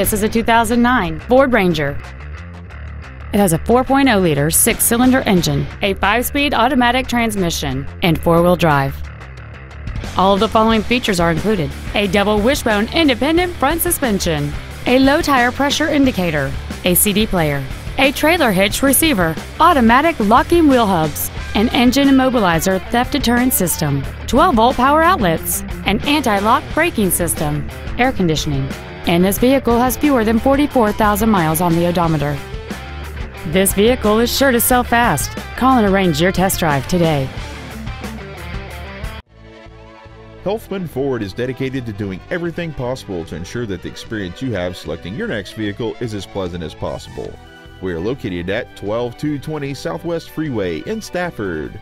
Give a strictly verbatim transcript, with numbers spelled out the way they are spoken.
This is a two thousand nine Ford Ranger. It has a four point oh liter six-cylinder engine, a five-speed automatic transmission, and four-wheel drive. All of the following features are included: a double wishbone independent front suspension, a low tire pressure indicator, a C D player, a trailer hitch receiver, automatic locking wheel hubs, an engine immobilizer theft deterrent system, twelve volt power outlets, an anti-lock braking system, air conditioning, and this vehicle has fewer than forty-four thousand miles on the odometer. This vehicle is sure to sell fast. Call and arrange your test drive today. Helfman Ford is dedicated to doing everything possible to ensure that the experience you have selecting your next vehicle is as pleasant as possible. We are located at twelve two twenty Southwest Freeway in Stafford.